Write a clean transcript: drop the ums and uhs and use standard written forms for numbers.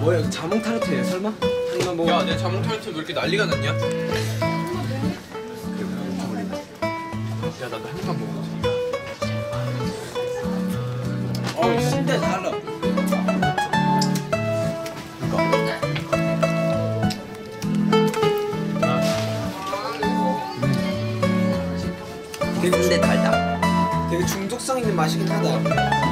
뭐야 이거 자몽 타르트야 설마? 뭐... 야 내 자몽 타르트 왜 이렇게 난리가 났냐? 야 나도 한 입만 먹어보자. 어우 진짜 달라. 근데 달다. 되게 중독성 있는 맛이긴 하다.